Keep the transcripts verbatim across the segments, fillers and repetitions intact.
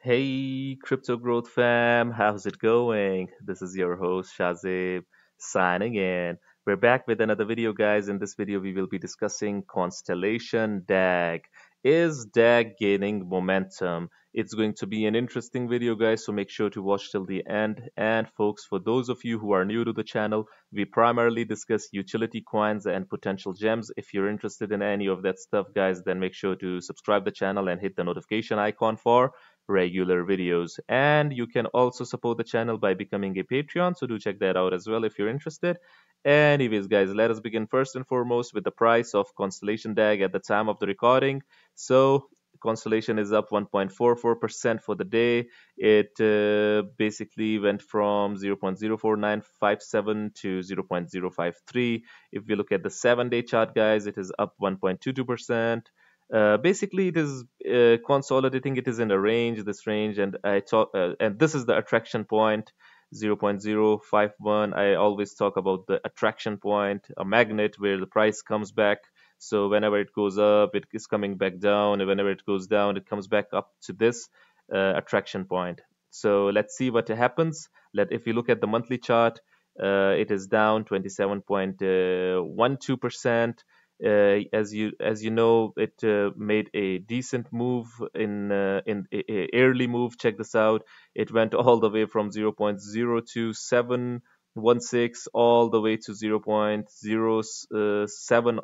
Hey, Crypto Growth fam, how's it going? This is your host, Shazib, signing in. We're back with another video, guys. In this video, we will be discussing Constellation D A G. Is D A G gaining momentum? It's going to be an interesting video, guys, so make sure to watch till the end. And folks, for those of you who are new to the channel, we primarily discuss utility coins and potential gems. If you're interested in any of that stuff, guys, then make sure to subscribe the channel and hit the notification icon for regular videos. And you can also support the channel by becoming a Patreon, so do check that out as well if you're interested. Anyways, guys, let us begin first and foremost with the price of Constellation D A G at the time of the recording. So Constellation is up one point four four percent for the day. It uh, basically went from zero point zero four nine five seven to zero point zero five three. If we look at the seven day chart, guys, it is up one point two two percent. Uh, basically, it is uh, consolidating. It is in a range, this range, and I thought, uh, and this is the attraction point, zero point zero five one. I always talk about the attraction point, a magnet where the price comes back. So whenever it goes up, it is coming back down, and whenever it goes down, it comes back up to this uh, attraction point. So let's see what happens. Let if you look at the monthly chart, uh, it is down twenty-seven point one two percent. Uh, as you as you know, it uh, made a decent move in uh, in a, a early move. Check this out. It went all the way from zero point zero two seven one six all the way to zero point zero seven,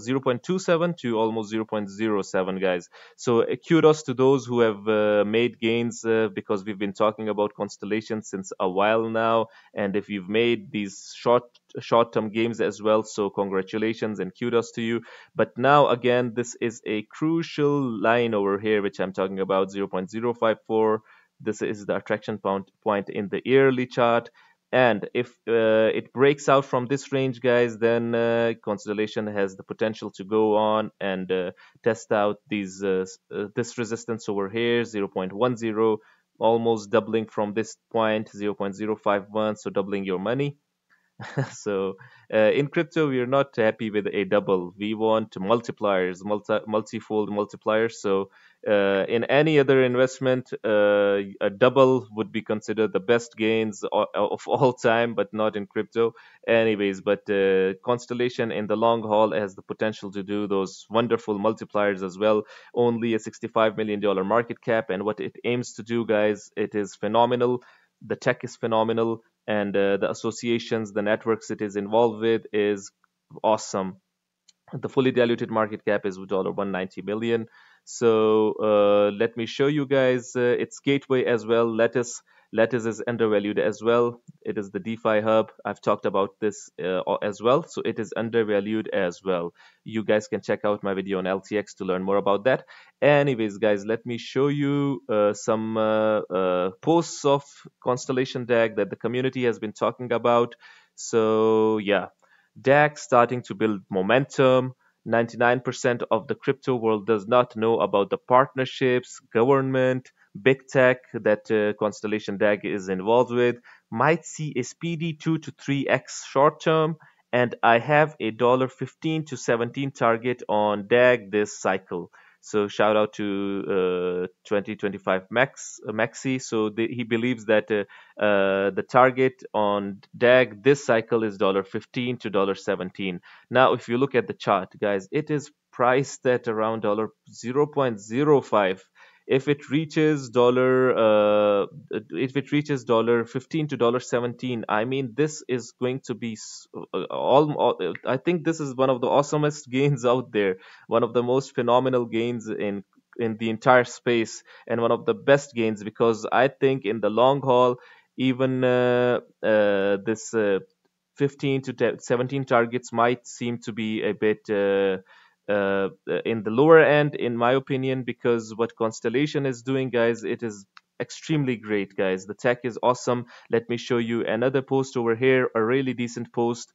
zero point two seven to almost zero point zero seven, guys. So uh, kudos to those who have uh, made gains, uh, because we've been talking about Constellation since a while now, and if you've made these short short-term games as well, so congratulations and kudos to you. But now again, this is a crucial line over here which I'm talking about, zero point zero five four. This is the attraction point point in the yearly chart. And if uh, it breaks out from this range, guys, then uh, Constellation has the potential to go on and uh, test out these uh, uh, this resistance over here, zero point one zero, almost doubling from this point, zero point zero five one, so doubling your money. So uh, in crypto, we are not happy with a double. We want multipliers, multi multifold multipliers. So uh, in any other investment, uh, a double would be considered the best gains of, of all time, but not in crypto. Anyways, but uh, Constellation in the long haul has the potential to do those wonderful multipliers as well. Only a sixty-five million dollar market cap, and what it aims to do, guys, it is phenomenal. The tech is phenomenal, and uh, the associations, the networks it is involved with is awesome. The fully diluted market cap is one hundred ninety million dollars. So uh, let me show you guys uh, its gateway as well. Lattice, Lattice is undervalued as well. It is the DeFi hub. I've talked about this uh, as well. So it is undervalued as well. You guys can check out my video on L T X to learn more about that. Anyways, guys, let me show you uh, some uh, uh, posts of Constellation D A G that the community has been talking about. So yeah, D A G starting to build momentum. ninety-nine percent of the crypto world does not know about the partnerships, government, big tech that uh, Constellation D A G is involved with. Might see a speedy two to three X short term, and I have a fifteen to seventeen target on D A G this cycle. So shout out to uh, twenty twenty-five Max uh, Maxi. So the, he believes that uh, uh, the target on D A G this cycle is fifteen to seventeen. Now, if you look at the chart, guys, it is priced at around zero point zero five. If it reaches dollar, uh, if it reaches dollar fifteen to dollar seventeen, I mean, this is going to be all, all. I think this is one of the awesomest gains out there, one of the most phenomenal gains in in the entire space, and one of the best gains, because I think in the long haul, even uh, uh, this uh, fifteen to seventeen targets might seem to be a bit. Uh, Uh, in the lower end, in my opinion, because what Constellation is doing, guys, it is extremely great, guys. The tech is awesome. Let me show you another post over here, a really decent post.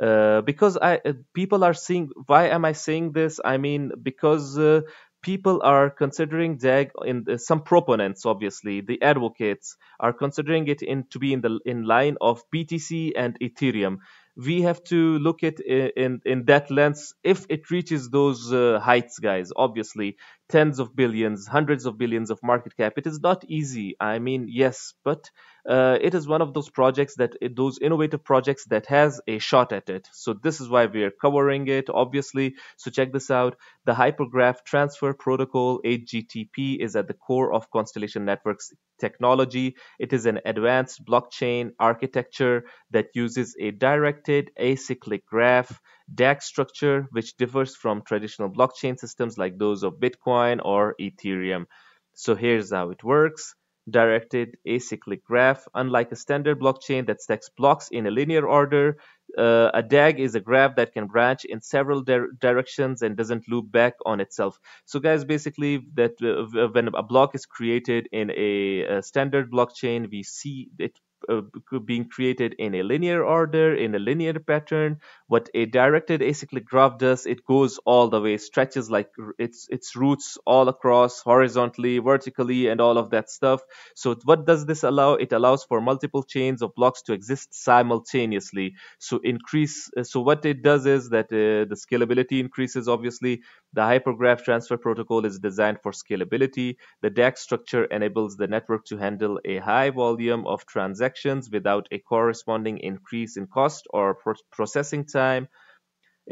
Uh, because I uh, people are seeing, why am I saying this? I mean, because uh, people are considering D A G in uh, some proponents, obviously, the advocates are considering it in to be in the in line of B T C and Ethereum. We have to look at in in that lens if it reaches those uh, heights, guys. Obviously, tens of billions, hundreds of billions of market cap. It is not easy. I mean, yes, but uh, it is one of those projects that those innovative projects that has a shot at it. So this is why we are covering it, obviously. So check this out. The Hypergraph Transfer Protocol, H G T P, is at the core of Constellation Network's technology. It is an advanced blockchain architecture that uses a directed acyclic graph D A G structure, which differs from traditional blockchain systems like those of Bitcoin or Ethereum. So here's how it works. Directed acyclic graph. Unlike a standard blockchain that stacks blocks in a linear order, uh, a D A G is a graph that can branch in several di directions and doesn't loop back on itself. So guys, basically that uh, when a block is created in a, a standard blockchain, we see it Uh, being created in a linear order, in a linear pattern. What a directed acyclic graph does, it goes all the way, stretches like its its roots all across, horizontally, vertically, and all of that stuff. So what does this allow? It allows for multiple chains of blocks to exist simultaneously. So increase. So what it does is that uh, the scalability increases. Obviously, the Hypergraph Transfer Protocol is designed for scalability. The D A G structure enables the network to handle a high volume of transactions without a corresponding increase in cost or pro processing time.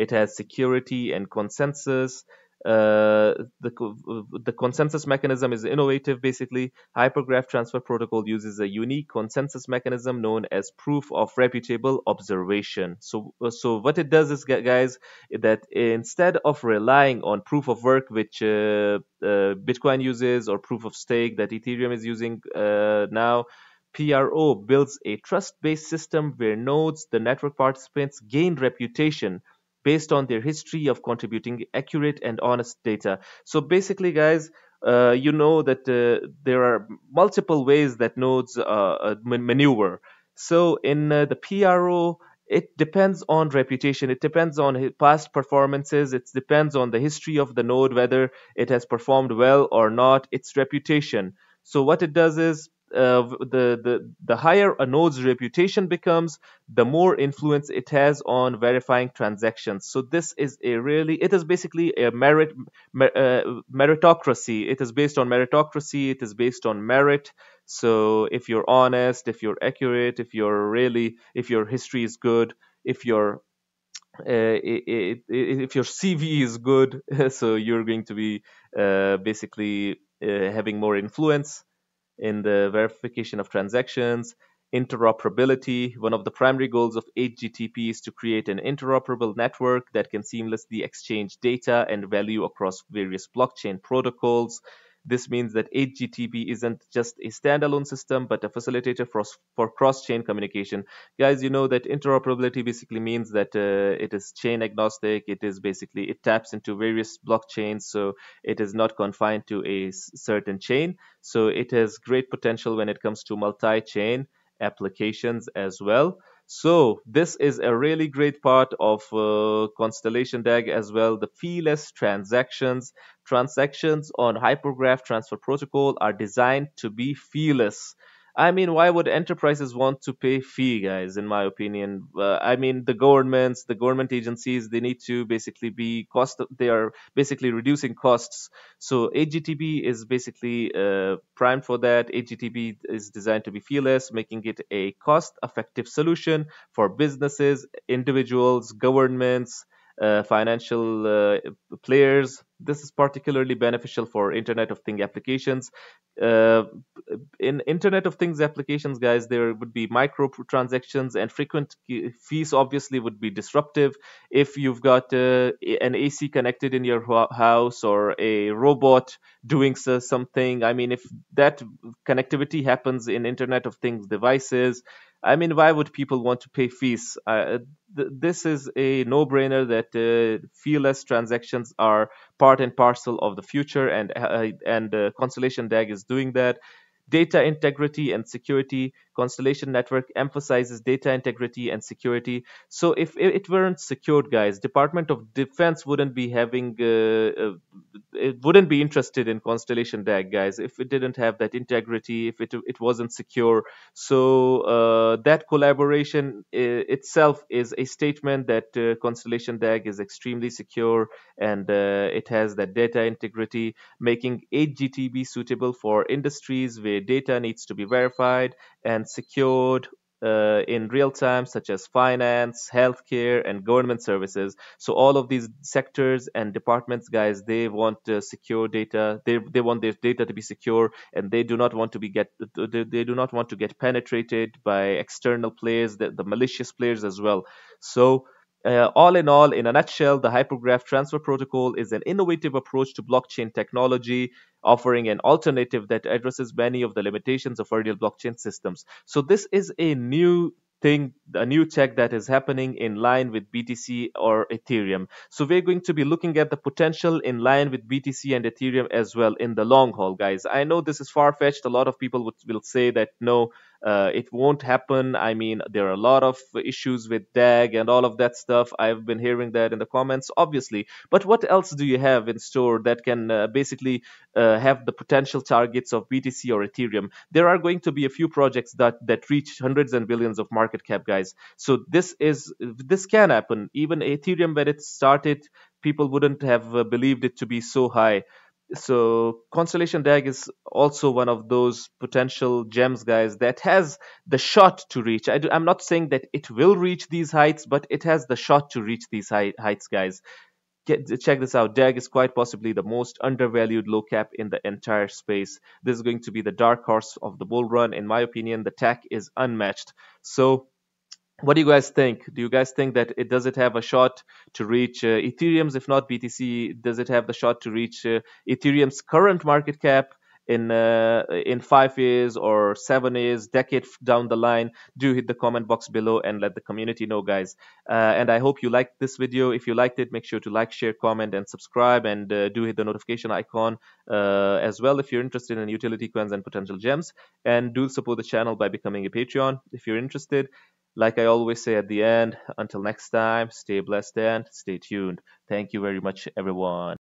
It has security and consensus. Uh, the, the consensus mechanism is innovative, basically. Hypergraph Transfer Protocol uses a unique consensus mechanism known as proof of reputable observation. So, so what it does is, guys, that instead of relying on proof of work, which uh, uh, Bitcoin uses, or proof of stake that Ethereum is using uh, now, P R O builds a trust-based system where nodes, the network participants, gain reputation based on their history of contributing accurate and honest data. So basically, guys, uh, you know that uh, there are multiple ways that nodes uh, maneuver. So in uh, the P R O, it depends on reputation. It depends on past performances. It depends on the history of the node, whether it has performed well or not, its reputation. So what it does is, Uh, the, the, the higher a node's reputation becomes, the more influence it has on verifying transactions. So this is a really, it is basically a merit mer, uh, meritocracy. It is based on meritocracy. It is based on merit. So if you're honest, if you're accurate, if you're really, if your history is good, if your uh, it, it, if your C V is good, so you're going to be uh, basically uh, having more influence in the verification of transactions. Interoperability. One of the primary goals of H G T P is to create an interoperable network that can seamlessly exchange data and value across various blockchain protocols. This means that H G T P isn't just a standalone system, but a facilitator for, for cross-chain communication. Guys, you know that interoperability basically means that uh, it is chain agnostic. It is basically, it taps into various blockchains, so it is not confined to a certain chain. So it has great potential when it comes to multi-chain applications as well. So this is a really great part of uh, Constellation D A G as well. The feeless transactions. Transactions on Hypergraph Transfer Protocol are designed to be feeless. I mean, why would enterprises want to pay fee, guys, in my opinion? Uh, I mean, the governments, the government agencies, they need to basically be cost, they are basically reducing costs. So H G T P is basically uh, primed for that. H G T P is designed to be feeless, making it a cost-effective solution for businesses, individuals, governments, Uh, financial uh, players. This is particularly beneficial for Internet of Things applications. Uh, in Internet of Things applications, guys, there would be micro transactions and frequent fees obviously would be disruptive. If you've got uh, an A C connected in your house or a robot doing something, I mean, if that connectivity happens in Internet of Things devices, I mean, why would people want to pay fees? Uh, th this is a no-brainer that uh, feeless transactions are part and parcel of the future, and uh, and uh, Constellation D A G is doing that. Data integrity and security. Constellation Network emphasizes data integrity and security. So if it weren't secured, guys, Department of Defense wouldn't be having, uh, it wouldn't be interested in Constellation D A G, guys, if it didn't have that integrity, if it, it wasn't secure. So uh, that collaboration itself is a statement that uh, Constellation D A G is extremely secure, and uh, it has that data integrity, making eight G T B suitable for industries where data needs to be verified and secured uh, in real time, such as finance, healthcare, and government services. So all of these sectors and departments, guys, they want uh, secure data. They they want their data to be secure, and they do not want to be get they, they do not want to get penetrated by external players, the, the malicious players as well. So. Uh, all in all, in a nutshell, the Hypergraph Transfer Protocol is an innovative approach to blockchain technology, offering an alternative that addresses many of the limitations of earlier blockchain systems. So this is a new thing, a new tech that is happening in line with B T C or Ethereum. So we're going to be looking at the potential in line with B T C and Ethereum as well in the long haul, guys. I know this is far-fetched. A lot of people would, will say that, no, Uh, it won't happen. I mean, there are a lot of issues with D A G and all of that stuff. I've been hearing that in the comments, obviously. But what else do you have in store that can uh, basically uh, have the potential targets of B T C or Ethereum? There are going to be a few projects that, that reach hundreds and billions of market cap, guys. So this is this can happen. Even Ethereum, when it started, people wouldn't have uh, believed it to be so high. So Constellation D A G is also one of those potential gems, guys, that has the shot to reach. I do, I'm not saying that it will reach these heights, but it has the shot to reach these high, heights, guys. Get, check this out. D A G is quite possibly the most undervalued low cap in the entire space. This is going to be the dark horse of the bull run. In my opinion, the tech is unmatched. So what do you guys think? Do you guys think that it does it have a shot to reach uh, Ethereum's, if not B T C? Does it have the shot to reach uh, Ethereum's current market cap in uh, in five years or seven years, decade down the line? Do hit the comment box below and let the community know, guys. Uh, and I hope you liked this video. If you liked it, make sure to like, share, comment, and subscribe. And uh, do hit the notification icon uh, as well if you're interested in utility coins and potential gems. And do support the channel by becoming a Patreon if you're interested. Like I always say at the end, until next time, stay blessed and stay tuned. Thank you very much, everyone.